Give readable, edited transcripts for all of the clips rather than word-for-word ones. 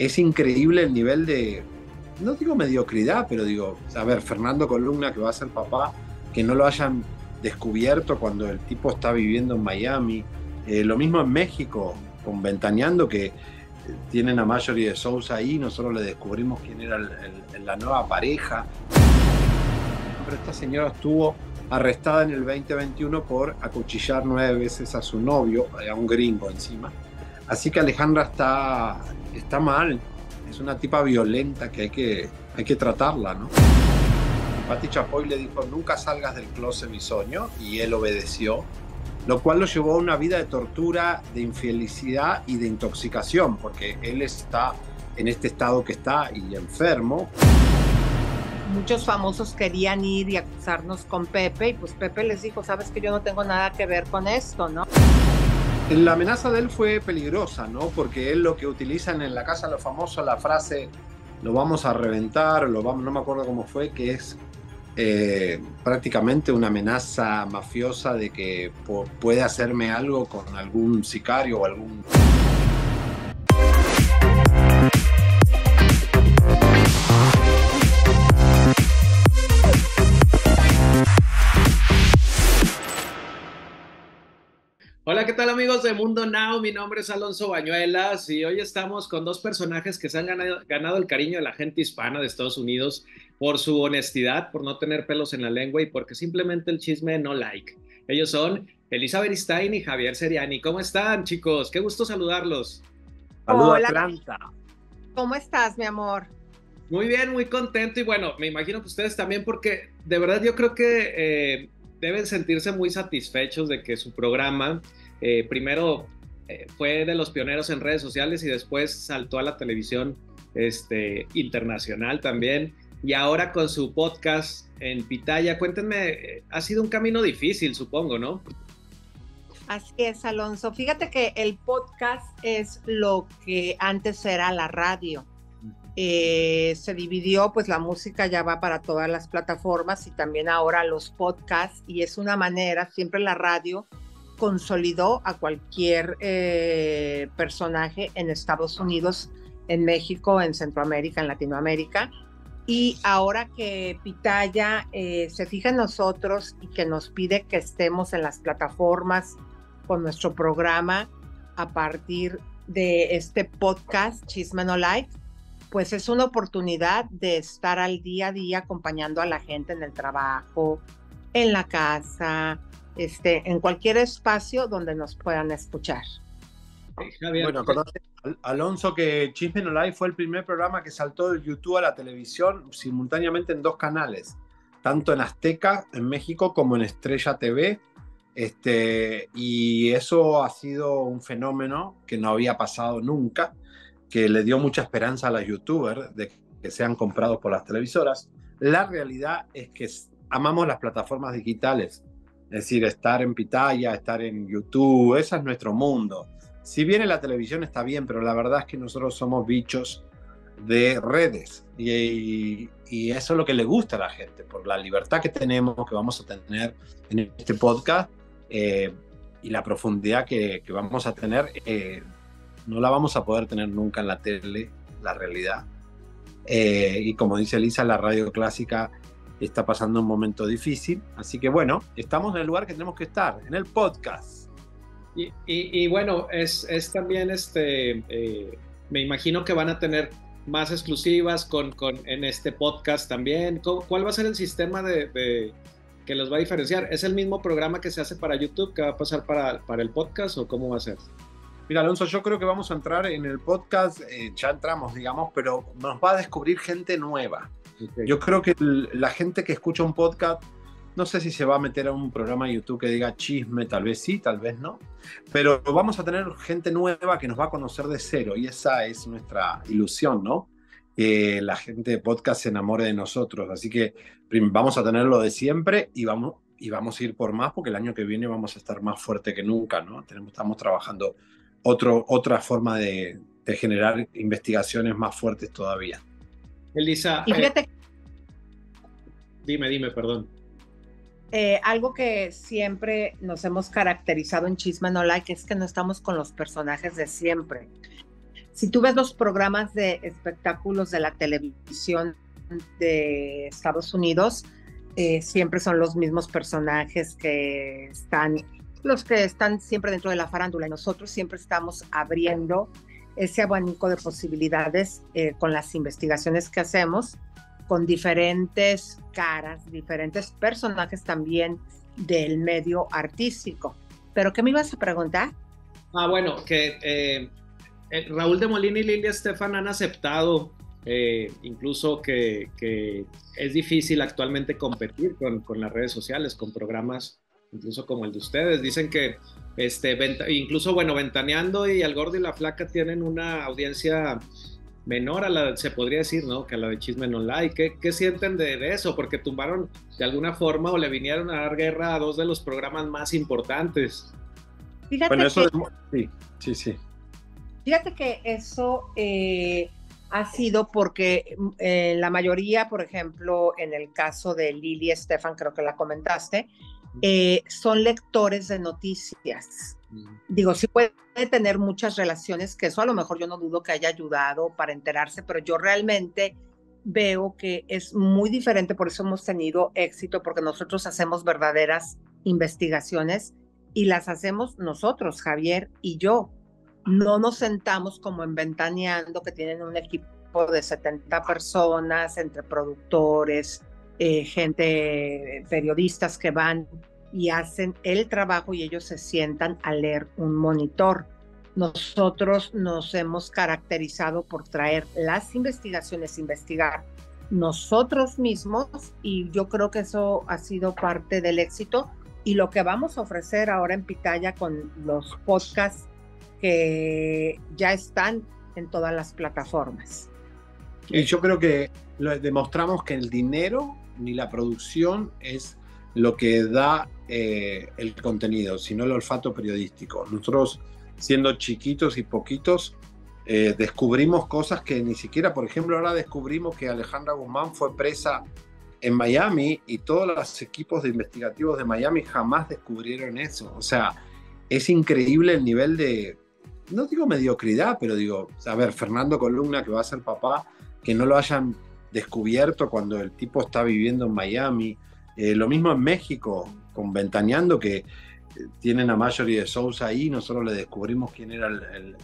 es increíble el nivel de, no digo mediocridad, pero digo, a ver, Fernando Colunga, que va a ser papá, que no lo hayan descubierto cuando el tipo está viviendo en Miami. Lo mismo en México, con Ventaneando, que tienen a Mallory de Sousa ahí, nosotros le descubrimos quién era la nueva pareja. Pero esta señora estuvo arrestada en el 2021 por acuchillar 9 veces a su novio, a un gringo encima. Así que Alejandra está mal, es una tipa violenta que hay que tratarla, ¿no? Pati Chapoy le dijo, nunca salgas del closet, Bisogno, y él obedeció, lo cual lo llevó a una vida de tortura, de infelicidad y de intoxicación, porque él está en este estado que está y enfermo. Muchos famosos querían ir y acusarnos con Pepe, y pues Pepe les dijo, sabes que yo no tengo nada que ver con esto, ¿no? La amenaza de él fue peligrosa, ¿no? Porque él, lo que utilizan en La Casa de los Famosos, la frase, lo vamos a reventar, lo vamos, no me acuerdo cómo fue, que es prácticamente una amenaza mafiosa de que puede hacerme algo con algún sicario o algún... Hola, ¿qué tal amigos de Mundo Now? Mi nombre es Alonso Bañuelas y hoy estamos con dos personajes que se han ganado el cariño de la gente hispana de Estados Unidos por su honestidad, por no tener pelos en la lengua y porque simplemente el chisme no like. Ellos son Elisa Beristain y Javier Ceriani. ¿Cómo están, chicos? Qué gusto saludarlos. Hola, Atlanta. ¿Cómo estás, mi amor? Muy bien, muy contento y bueno, me imagino que ustedes también, porque de verdad yo creo que... deben sentirse muy satisfechos de que su programa primero fue de los pioneros en redes sociales y después saltó a la televisión internacional también, y ahora con su podcast en Pitaya. Cuéntenme, ha sido un camino difícil, supongo, ¿no? Así es, Alonso. Fíjate que el podcast es lo que antes era la radio. Se dividió, pues la música ya va para todas las plataformas y también ahora los podcasts, y es una manera, siempre la radio consolidó a cualquier personaje en Estados Unidos, en México, en Centroamérica, en Latinoamérica, y ahora que Pitaya se fija en nosotros y que nos pide que estemos en las plataformas con nuestro programa a partir de este podcast Chisme No Like, pues es una oportunidad de estar al día a día acompañando a la gente en el trabajo, en la casa, en cualquier espacio donde nos puedan escuchar. Bueno, acordate, Alonso, que Chisme No Like fue el primer programa que saltó de YouTube a la televisión simultáneamente en 2 canales, tanto en Azteca, en México, como en Estrella TV, y eso ha sido un fenómeno que no había pasado nunca, que le dio mucha esperanza a las youtubers de que sean comprados por las televisoras. La realidad es que amamos las plataformas digitales, es decir, estar en Pitaya, estar en YouTube, ese es nuestro mundo. Si viene la televisión está bien, pero la verdad es que nosotros somos bichos de redes y eso es lo que le gusta a la gente, por la libertad que tenemos, que vamos a tener en este podcast y la profundidad que vamos a tener. No la vamos a poder tener nunca en la tele, la realidad. Y como dice Elisa, la radio clásica está pasando un momento difícil. Así que bueno, estamos en el lugar que tenemos que estar, en el podcast. Y bueno, es también, me imagino que van a tener más exclusivas en este podcast también. ¿Cuál va a ser el sistema de que los va a diferenciar? ¿Es el mismo programa que se hace para YouTube que va a pasar para el podcast o cómo va a ser? Mira, Alonso, yo creo que vamos a entrar en el podcast, ya entramos, digamos, pero nos va a descubrir gente nueva. Okay. Yo creo que la gente que escucha un podcast, no sé si se va a meter a un programa de YouTube que diga chisme, tal vez sí, tal vez no, pero vamos a tener gente nueva que nos va a conocer de cero y esa es nuestra ilusión, ¿no? Que la gente de podcast se enamore de nosotros, así que vamos a tener lo de siempre y vamos a ir por más, porque el año que viene vamos a estar más fuerte que nunca, ¿no? Estamos trabajando... Otra forma de generar investigaciones más fuertes todavía. Elisa, y fíjate, dime, perdón. Algo que siempre nos hemos caracterizado en Chisme No Like es que no estamos con los personajes de siempre. Si tú ves los programas de espectáculos de la televisión de Estados Unidos, siempre son los mismos personajes que están, los que están siempre dentro de la farándula. Y nosotros siempre estamos abriendo ese abanico de posibilidades con las investigaciones que hacemos, con diferentes caras, diferentes personajes también del medio artístico. ¿Pero qué me ibas a preguntar? Ah, bueno, que Raúl de Molina y Lilia Estefan han aceptado incluso que es difícil actualmente competir con las redes sociales, con programas incluso como el de ustedes. Dicen que incluso, bueno, Ventaneando y El Gordo y La Flaca tienen una audiencia menor a la, se podría decir, ¿no?, que a la de Chisme No Like. ¿Qué sienten de eso? Porque tumbaron de alguna forma o le vinieron a dar guerra a dos de los programas más importantes. Fíjate, bueno, eso que, sí. Fíjate que eso ha sido porque la mayoría, por ejemplo, en el caso de Lilia Estefan, creo que la comentaste, son lectores de noticias. Digo, sí puede tener muchas relaciones, que eso a lo mejor yo no dudo que haya ayudado para enterarse, pero yo realmente veo que es muy diferente, por eso hemos tenido éxito, porque nosotros hacemos verdaderas investigaciones y las hacemos nosotros, Javier y yo. No nos sentamos como en Ventaneando, que tienen un equipo de 70 personas, entre productores, gente, periodistas que van y hacen el trabajo y ellos se sientan a leer un monitor. Nosotros nos hemos caracterizado por traer las investigaciones, investigar nosotros mismos, y yo creo que eso ha sido parte del éxito y lo que vamos a ofrecer ahora en Pitaya con los podcasts que ya están en todas las plataformas. Y yo creo que demostramos que el dinero ni la producción es lo que da el contenido, sino el olfato periodístico. Nosotros, siendo chiquitos y poquitos, descubrimos cosas que ni siquiera, por ejemplo, ahora descubrimos que Alejandra Guzmán fue presa en Miami y todos los equipos de investigativos de Miami jamás descubrieron eso. O sea, es increíble el nivel de, no digo mediocridad, pero digo, a ver, Fernando Colunga, que va a ser papá, que no lo hayan descubierto cuando el tipo está viviendo en Miami. Lo mismo en México, con Ventaneando, que tienen a Mallory de Sousa ahí, nosotros le descubrimos quién era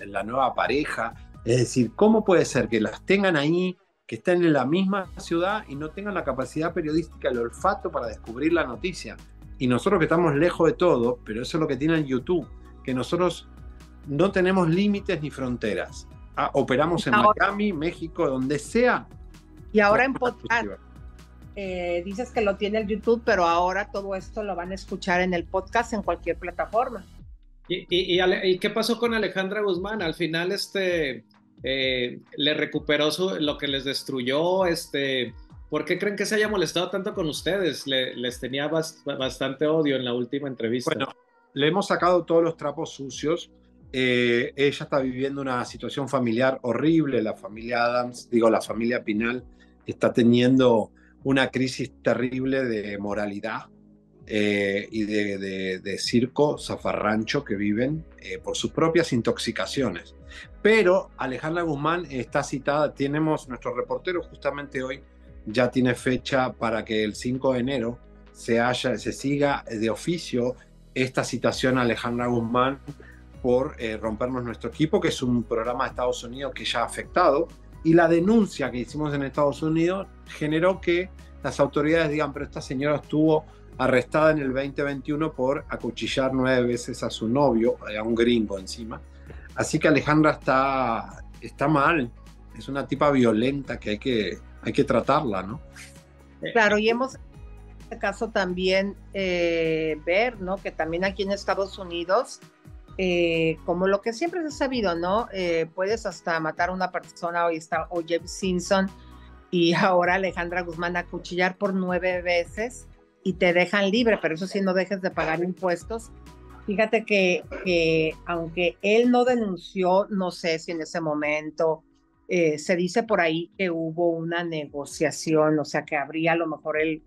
la nueva pareja. Es decir, ¿cómo puede ser que las tengan ahí, que estén en la misma ciudad y no tengan la capacidad periodística, el olfato para descubrir la noticia? Y nosotros que estamos lejos de todo, pero eso es lo que tiene en YouTube, que nosotros no tenemos límites ni fronteras. Operamos en Miami, México, donde sea. Y ahora en podcast, dices que lo tiene el YouTube, pero ahora todo esto lo van a escuchar en el podcast en cualquier plataforma. ¿Y qué pasó con Alejandra Guzmán? Al final le recuperó lo que les destruyó. ¿Por qué creen que se haya molestado tanto con ustedes? Les tenía bastante odio en la última entrevista. Bueno, le hemos sacado todos los trapos sucios. Ella está viviendo una situación familiar horrible. La familia Adams, digo, la familia Pinal, está teniendo una crisis terrible de moralidad y de circo zafarrancho que viven por sus propias intoxicaciones. Pero Alejandra Guzmán está citada, tenemos nuestro reportero justamente hoy, ya tiene fecha para que el 5 de enero se siga de oficio esta citación a Alejandra Guzmán por Rompernos Nuestro Equipo, que es un programa de Estados Unidos que ya ha afectado, y la denuncia que hicimos en Estados Unidos generó que las autoridades digan, pero esta señora estuvo arrestada en el 2021 por acuchillar 9 veces a su novio, a un gringo encima. Así que Alejandra está mal, es una tipa violenta que hay que tratarla, ¿no? Claro, y hemos en este caso también ver, ¿no?, que también aquí en Estados Unidos, como lo que siempre se ha sabido, ¿no? Puedes hasta matar a una persona. Hoy está O.J. Simpson y ahora Alejandra Guzmán, acuchillar por 9 veces y te dejan libre, pero eso sí, no dejes de pagar impuestos. Fíjate que aunque él no denunció, no sé si en ese momento se dice por ahí que hubo una negociación, o sea que habría a lo mejor él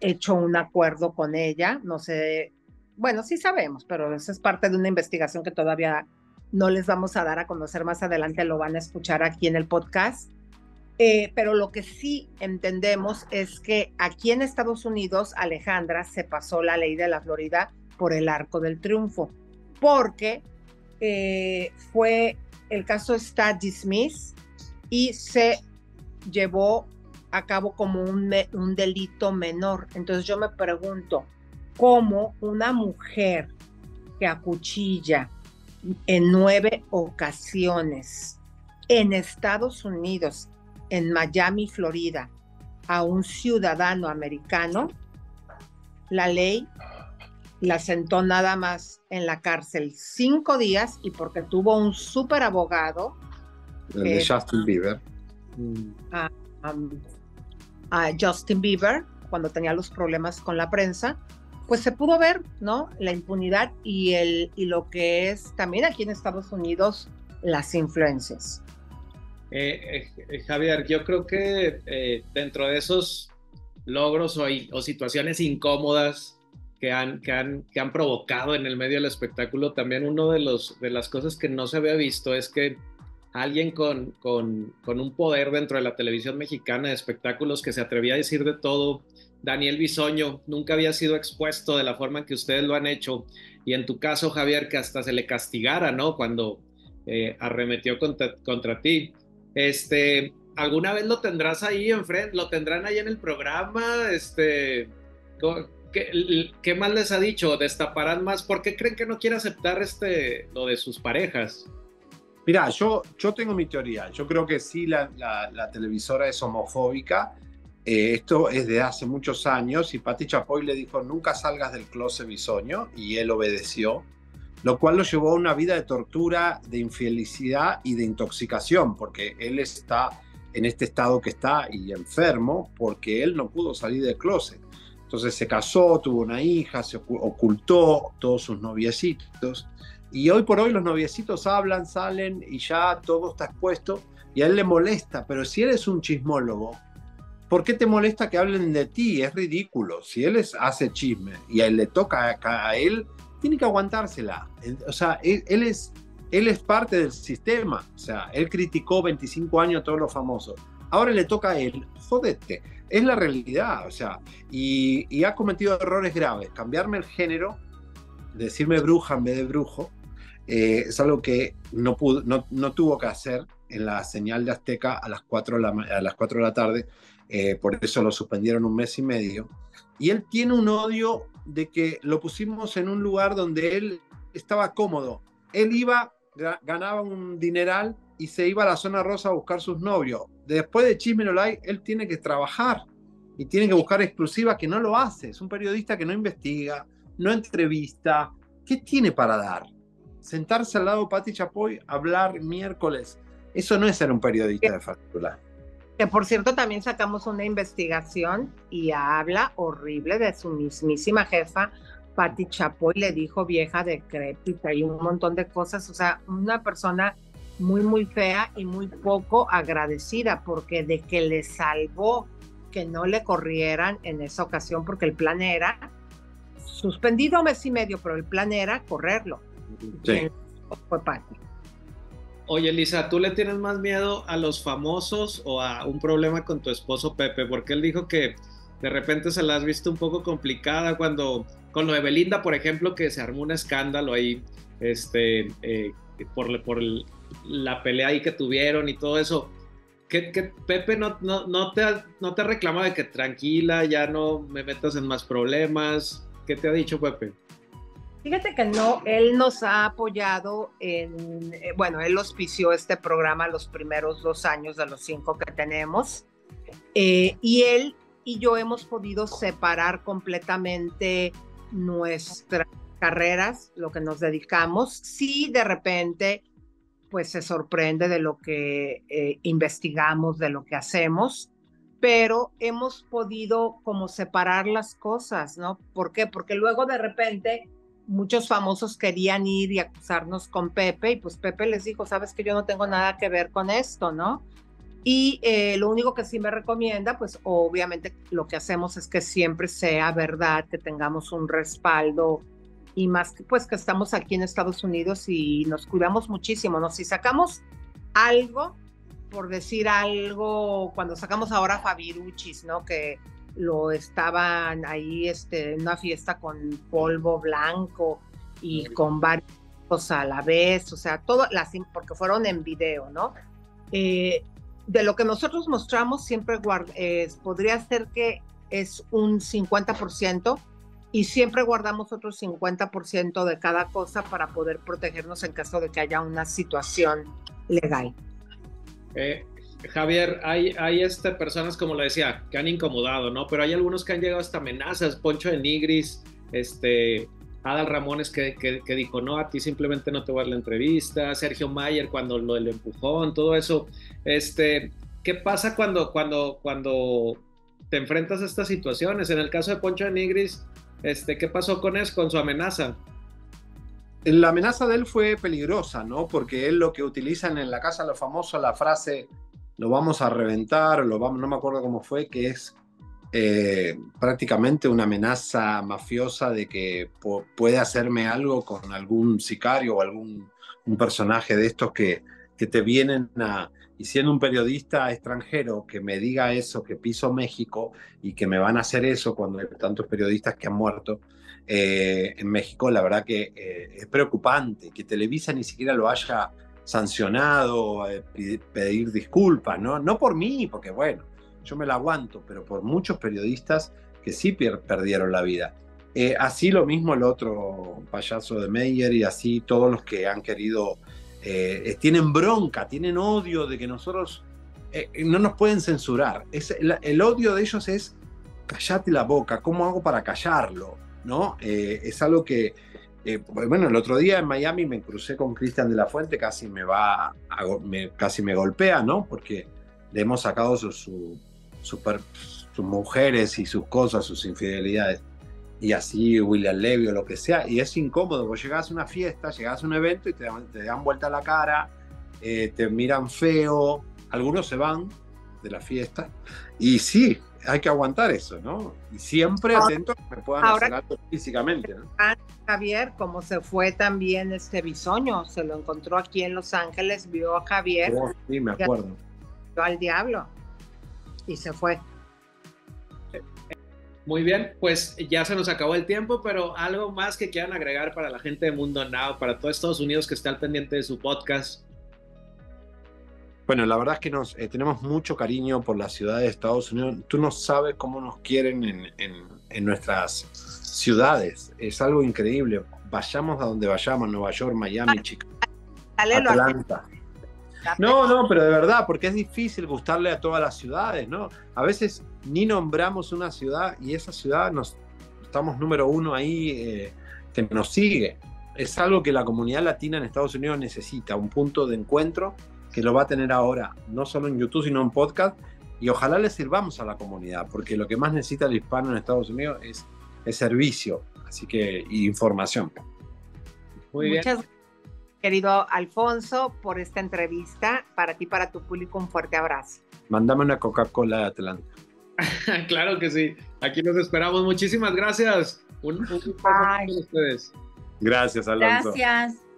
hecho un acuerdo con ella, no sé. Bueno, sí sabemos, pero esa es parte de una investigación que todavía no les vamos a dar a conocer más adelante, lo van a escuchar aquí en el podcast. Pero lo que sí entendemos es que aquí en Estados Unidos, Alejandra se pasó la ley de la Florida por el arco del triunfo, porque fue, el caso está dismissed y se llevó a cabo como un delito menor. Entonces yo me pregunto, ¿cómo una mujer que acuchilla en 9 ocasiones en Estados Unidos, en Miami, Florida, a un ciudadano americano, la ley la sentó nada más en la cárcel 5 días, y porque tuvo un súper abogado, el de Justin Bieber, a Justin Bieber, cuando tenía los problemas con la prensa, pues se pudo ver, ¿no?, la impunidad y lo que es también aquí en Estados Unidos las influencias. Javier, yo creo que dentro de esos logros o situaciones incómodas que han provocado en el medio del espectáculo, también uno de las cosas que no se había visto es que alguien con un poder dentro de la televisión mexicana de espectáculos que se atrevía a decir de todo, Daniel Bisogno, nunca había sido expuesto de la forma en que ustedes lo han hecho, y en tu caso, Javier, que hasta se le castigara, ¿no?, cuando arremetió contra ti. ¿Alguna vez lo tendrás ahí enfrente? ¿Lo tendrán ahí en el programa? ¿Qué más les ha dicho? ¿Destaparán más? ¿Por qué creen que no quiere aceptar lo de sus parejas? Mirá, yo tengo mi teoría. Yo creo que sí, la televisora es homofóbica. Esto es de hace muchos años, y Pati Chapoy le dijo: nunca salgas del closet, Bisogno, y él obedeció, lo cual lo llevó a una vida de tortura, de infelicidad y de intoxicación, porque él está en este estado que está y enfermo porque él no pudo salir del closet. Entonces se casó, tuvo una hija, se ocultó todos sus noviecitos, y hoy por hoy los noviecitos hablan, salen y ya todo está expuesto, y a él le molesta. Pero si él es un chismólogo, ¿por qué te molesta que hablen de ti? Es ridículo. Si él hace chisme y a él le toca, a él tiene que aguantársela. O sea, él es parte del sistema. O sea, él criticó 25 años a todos los famosos. Ahora le toca a él. Jódete. Es la realidad. O sea, y ha cometido errores graves. Cambiarme el género, decirme bruja en vez de brujo, es algo que no tuvo que hacer en la señal de Azteca a las 4 de la tarde. Por eso lo suspendieron 1 mes y medio. Y él tiene un odio de que lo pusimos en un lugar donde él estaba cómodo. Él iba, ganaba un dineral y se iba a la zona rosa a buscar sus novios. Después de Chisme No Like, él tiene que trabajar y tiene que buscar exclusivas, que no lo hace. Es un periodista que no investiga, no entrevista. ¿Qué tiene para dar? Sentarse al lado de Pati Chapoy, hablar miércoles. Eso no es ser un periodista de factura. Que por cierto, también sacamos una investigación y habla horrible de su mismísima jefa, Pati Chapoy, le dijo vieja decrépita y un montón de cosas. O sea, una persona muy, muy fea y muy poco agradecida, porque de que le salvó que no le corrieran en esa ocasión, porque el plan era suspendido 1 mes y medio, pero el plan era correrlo. Sí. Fue Pati. Oye, Elisa, ¿tú le tienes más miedo a los famosos o a un problema con tu esposo Pepe? Porque él dijo que de repente se la has visto un poco complicada cuando, con lo de Belinda, por ejemplo, que se armó un escándalo ahí, por la pelea ahí que tuvieron y todo eso. Que Pepe no te reclama de que tranquila, ya no me metas en más problemas. ¿Qué te ha dicho Pepe? Fíjate que no, él nos ha apoyado en, bueno, él auspició este programa los primeros 2 años de los 5 que tenemos, y él y yo hemos podido separar completamente nuestras carreras, lo que nos dedicamos. Sí, de repente, pues se sorprende de lo que investigamos, de lo que hacemos, pero hemos podido como separar las cosas, ¿no? ¿Por qué? Porque luego de repente muchos famosos querían ir y acusarnos con Pepe, y pues Pepe les dijo, sabes que yo no tengo nada que ver con esto, ¿no? Y lo único que sí me recomienda, pues obviamente lo que hacemos es que siempre sea verdad, que tengamos un respaldo y más que pues que estamos aquí en Estados Unidos y nos cuidamos muchísimo, ¿no? Si sacamos algo, por decir algo, cuando sacamos ahora Fabiruchis, ¿no? Que lo estaban ahí en una fiesta con polvo blanco y con varios a la vez, o sea, porque fueron en video, ¿no? De lo que nosotros mostramos siempre podría ser que es un 50% y siempre guardamos otro 50% de cada cosa para poder protegernos en caso de que haya una situación legal. Javier, hay personas, como lo decía, que han incomodado, ¿no? Pero hay algunos que han llegado hasta amenazas. Poncho de Nigris, Adal Ramones que dijo, no, a ti simplemente no te voy a dar la entrevista. Sergio Mayer cuando lo del empujón, todo eso. ¿Qué pasa cuando te enfrentas a estas situaciones? En el caso de Poncho de Nigris, ¿qué pasó con su amenaza? La amenaza de él fue peligrosa, ¿no? Porque él lo que utilizan en La Casa de los Famosos, la frase, lo vamos a reventar, no me acuerdo cómo fue, que es prácticamente una amenaza mafiosa de que puede hacerme algo con algún sicario o un personaje de estos que te vienen a... Y siendo un periodista extranjero que me diga eso, que piso México y que me van a hacer eso cuando hay tantos periodistas que han muerto en México, la verdad que es preocupante que Televisa ni siquiera lo haya sancionado, pedir disculpas, ¿no? No por mí, porque bueno, yo me la aguanto, pero por muchos periodistas que sí perdieron la vida. Así lo mismo el otro payaso de Mayer y así todos los que han querido... tienen bronca, tienen odio de que nosotros no nos pueden censurar. El odio de ellos es cállate la boca, ¿cómo hago para callarlo? ¿No? Es algo que, bueno, el otro día en Miami me crucé con Cristian de la Fuente, casi me golpea, ¿no? Porque le hemos sacado sus mujeres y sus cosas, sus infidelidades. Y así William Levy o lo que sea, y es incómodo, vos llegás a una fiesta, llegás a un evento y te dan vuelta a la cara, te miran feo, algunos se van de la fiesta, y sí, hay que aguantar eso, ¿no? Y siempre atento que me puedan hacer algo físicamente, ¿no? Javier, como se fue también Bisogno, se lo encontró aquí en Los Ángeles, vio a Javier. Oh, sí, me acuerdo. Vio al diablo, y se fue. Muy bien, pues ya se nos acabó el tiempo, pero algo más que quieran agregar para la gente de Mundo Now, para todo Estados Unidos que está al pendiente de su podcast. Bueno, la verdad es que nos tenemos mucho cariño por la ciudad de Estados Unidos. Tú no sabes cómo nos quieren en nuestras ciudades. Es algo increíble. Vayamos a donde vayamos, Nueva York, Miami, Chicago, Atlanta. No, no, pero de verdad, porque es difícil gustarle a todas las ciudades, ¿no? A veces ni nombramos una ciudad y esa ciudad estamos número 1 ahí que nos sigue. Es algo que la comunidad latina en Estados Unidos necesita, un punto de encuentro que lo va a tener ahora, no solo en YouTube, sino en podcast, y ojalá le sirvamos a la comunidad, porque lo que más necesita el hispano en Estados Unidos es servicio, así que información. Muy bien. Querido Alfonso, por esta entrevista, para ti, para tu público, un fuerte abrazo. Mándame una Coca-Cola de Atlanta. Claro que sí, aquí nos esperamos. Muchísimas gracias. Un gusto con ustedes. Gracias, Alonso. Gracias.